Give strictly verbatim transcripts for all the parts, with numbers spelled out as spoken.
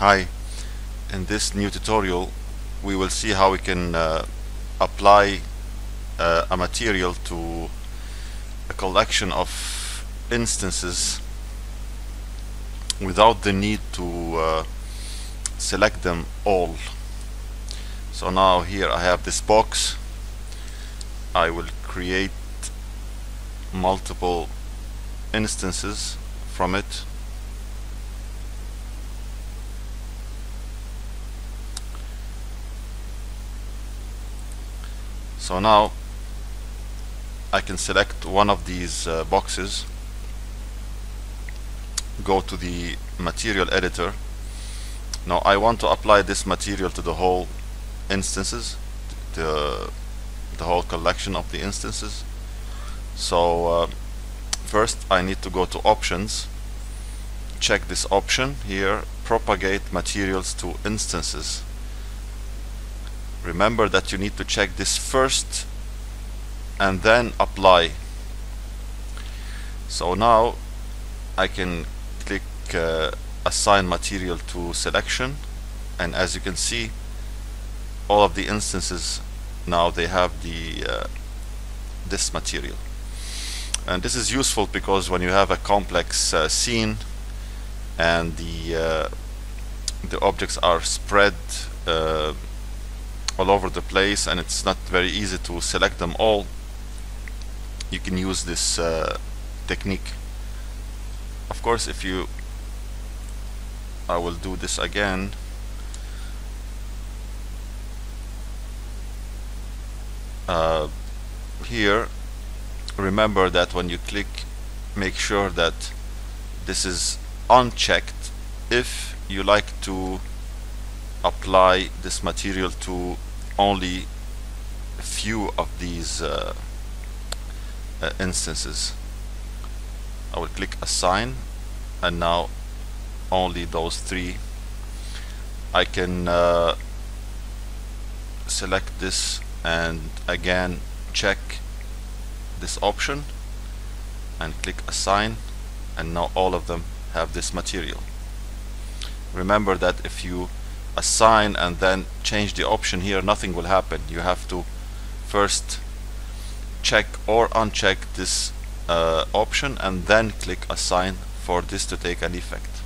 Hi, in this new tutorial we will see how we can uh, apply uh, a material to a collection of instances without the need to uh, select them all. So now here I have this box. I will create multiple instances from it. So now I can select one of these uh, boxes, go to the material editor. Now I want to apply this material to the whole instances, the, the whole collection of the instances. So uh, first I need to go to options, check this option here, propagate materials to instances. Remember that you need to check this first and then apply. So now I can click uh, assign material to selection, and as you can see, all of the instances now they have the uh, this material. And this is useful because when you have a complex uh, scene and the uh, the objects are spread uh, all over the place and it's not very easy to select them all, you can use this uh, technique. Of course, if you I will do this again. Uh, here, remember that when you click, make sure that this is unchecked if you like to apply this material to only a few of these uh, uh, instances. I will click assign, and now only those three. I can uh, select this and again check this option and click assign, and now all of them have this material. Remember that if you assign and then change the option here, nothing will happen. You have to first check or uncheck this uh, option and then click assign for this to take an effect.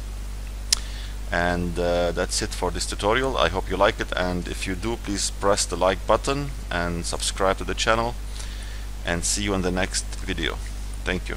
And uh, that's it for this tutorial. I hope you like it, and if you do, please press the like button and subscribe to the channel, and see you in the next video. Thank you.